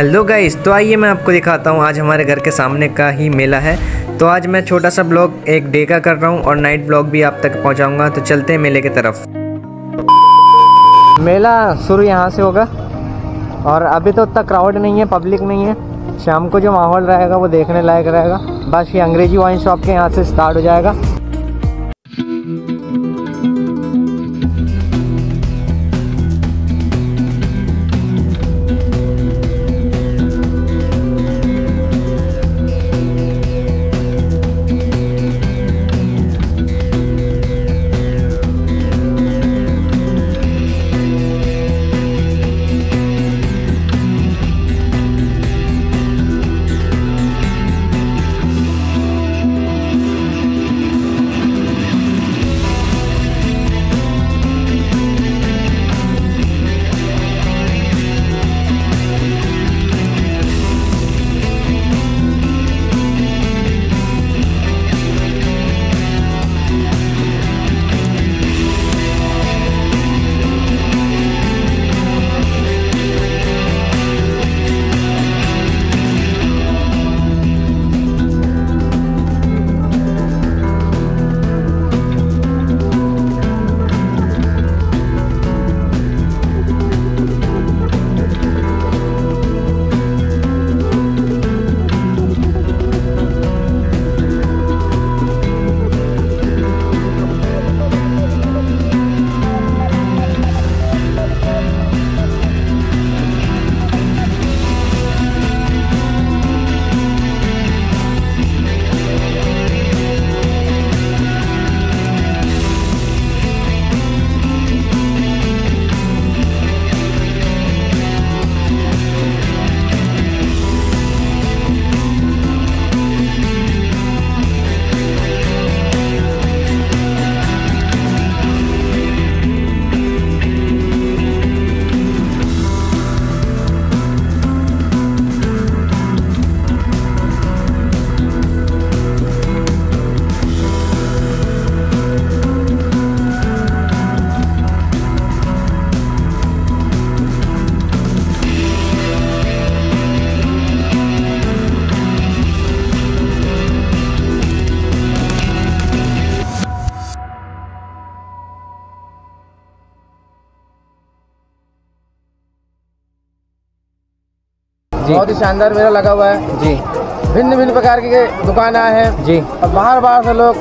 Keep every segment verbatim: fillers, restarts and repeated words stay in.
Hello guys, तो आइए मैं आपको दिखाता हूँ आज हमारे घर के सामने का ही मेला है। तो आज मैं छोटा सा ब्लॉग एक डे का कर रहा हूँ और नाइट ब्लॉग भी आप तक पहुँचाऊँगा। तो चलते हैं मेले की तरफ। मेला शुरू यहाँ से होगा और अभी तो उतना क्राउड नहीं है, पब्लिक नहीं है। शाम को जो माहौल रहेगा वो देखने लायक रहेगा। बस ये अंग्रेजी वाइन शॉप के यहाँ से स्टार्ट हो जाएगा। बहुत ही शानदार मेला लगा हुआ है जी। भिन्न भिन्न प्रकार की दुकान आए हैं जी। और बाहर बाहर से लोग,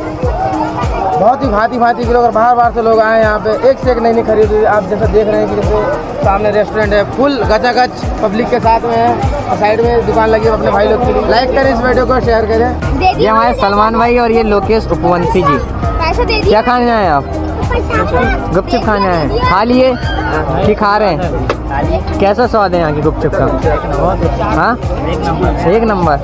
बहुत ही भांति भांति के लोग और बाहर बाहर से लोग आए हैं यहाँ पे। एक से एक नई नई खरीदी आप जैसा देख रहे हैं कि जैसे सामने रेस्टोरेंट है, फुल गचागच पब्लिक के साथ में है और साइड में दुकान लगी है अपने भाई लोग के लिए। लाइक करें इस वीडियो को, शेयर करें। ये हमारे सलमान भाई और ये लोकेश उपवंशी जी। क्या खाने आए आप? गुपचुप खाने आए हैं। खा लिए कि खा रहे हैं? कैसा स्वाद है यहाँ की गुपचुप का? हाँ, एक नंबर।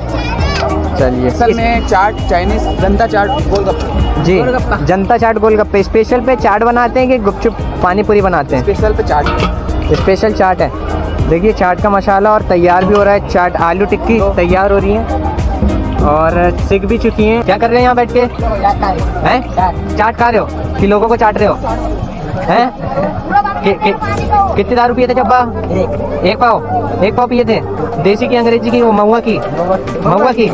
चलिए, असल में चाट, चाइनीज जनता चाट गोलगप्पा जी। जनता चाट गोलगप्पा स्पेशल पे चाट बनाते हैं कि गुपचुप पानीपुरी बनाते हैं? स्पेशल पे चाट। स्पेशल चाट है। देखिए चाट का मसाला और तैयार भी हो रहा है। चाट आलू टिक्की तैयार हो रही है और सीख भी चुकी हैं। क्या कर रहे हैं यहाँ बैठ के? हैं चाट खा रहे हो कि लोगों को चाट रहे हो? हैं कितने दारू पिए थे जब्बा? एक एक पाव एक पाव पिए थे। देसी की, अंग्रेजी की, वो महुआ की महुआ की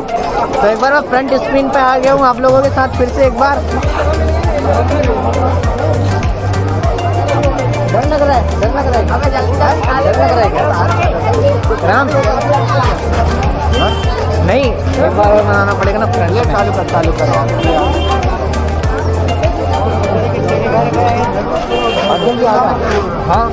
तो एक बार मैं फ्रंट स्क्रीन पे आ गया हूँ आप लोगों के साथ फिर से एक बार। डर लग रहा है, डर लग रहा है, डर लग रहा है। नहीं, एक बार और मनाना पड़ेगा ना। फ्रंट चालू कर, चालू कर। हाँ,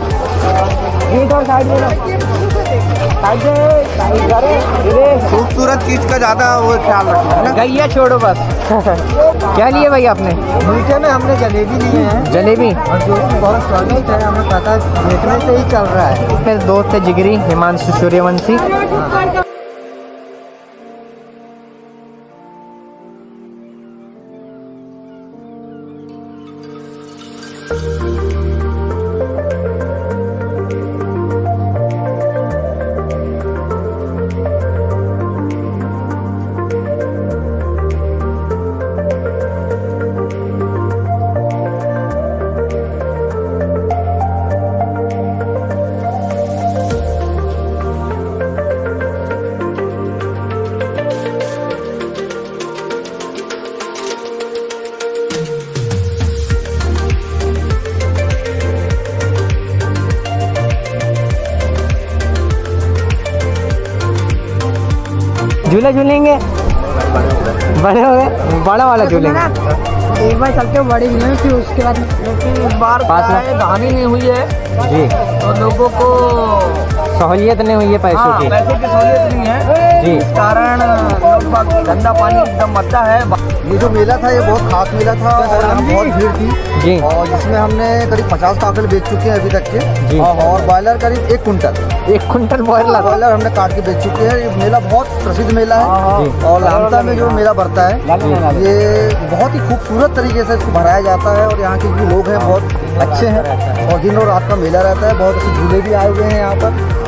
खूबसूरत चीज का ज्यादा वो ख्याल रखना। गैया छोड़ो बस। क्या लिए भाई आपने? मीठे में हमने जलेबी लिए हैं। जलेबी जो बहुत स्वादिष्ट है, हमें पता देखने से ही चल रहा है। फिर दोस्त है जिगरी हिमांशु सूर्यवंशी। झूला झूलेंगे, बड़े हो गए, बड़ा वाला झूलेंगे, एक बार चलते हो बड़े झूले में, फिर उसके बाद इस बार कहानी नहीं हुई है जी, तो लोगों को सहूलियत नहीं हुई है, पैसों की पैसों की सहूलियत नहीं है जी, इस कारण लोग गंदा पानी एकदम मरता है। ये जो मेला था ये बहुत खास मेला था और बहुत भीड़ थी जी, और जिसमें हमने करीब पचास काकल बेच चुके हैं अभी तक के, और बॉयलर करीब एक कुंटल एक कुंटल बॉयलर बॉयलर हमने काट के बेच चुके हैं। ये मेला बहुत प्रसिद्ध मेला है, और लालता में जो मेला बढ़ता है ये बहुत ही खूबसूरत तरीके से इसको भराया जाता है, और यहाँ के जो लोग हैं बहुत अच्छे हैं, और दिन और रात का मेला रहता है, बहुत अच्छे झूले भी आए हुए हैं यहाँ पर।